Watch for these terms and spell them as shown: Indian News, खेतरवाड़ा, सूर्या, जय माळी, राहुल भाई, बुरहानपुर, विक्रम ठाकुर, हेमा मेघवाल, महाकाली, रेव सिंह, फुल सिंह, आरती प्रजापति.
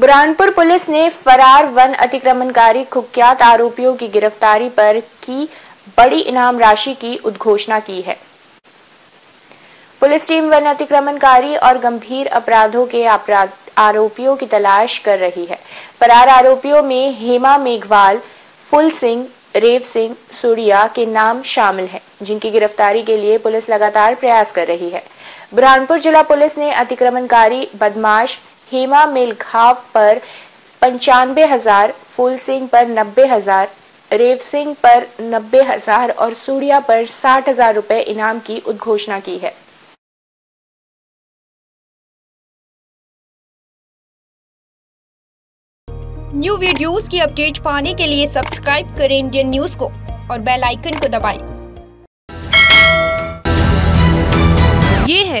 बुरहानपुर police ने फरार one अतिक्रमणकारी कुख्यात आरोपियों की गिरफ्तारी पर की बड़ी इनाम राशि की उद्घोषणा की है। पुलिस टीम वन अतिक्रमणकारी और गंभीर अपराधों के आरोपियों की तलाश कर रही है। फरार आरोपियों में हेमा मेघवाल, फुल सिंह, रेव सिंह, सूर्या के नाम शामिल हैं, जिनकी गिरफ्तारी के लिए पुलिस लगातार प्रयास कर रही है। बुरहानपुर जिला पुलिस ने अतिक्रमणकारी बदमाश हेमा मेघवाल पर 95,000, फुल सिंह पर 90,000, रेव सिंह पर 90,000 और सूर्या पर 60,000 रुपए इनाम की उद्घोषणा की है। न्यू वीडियोस की अपडेट पाने के लिए सब्सक्राइब करें इंडियन न्यूज को और बेल आइकन को दबाएं। ये है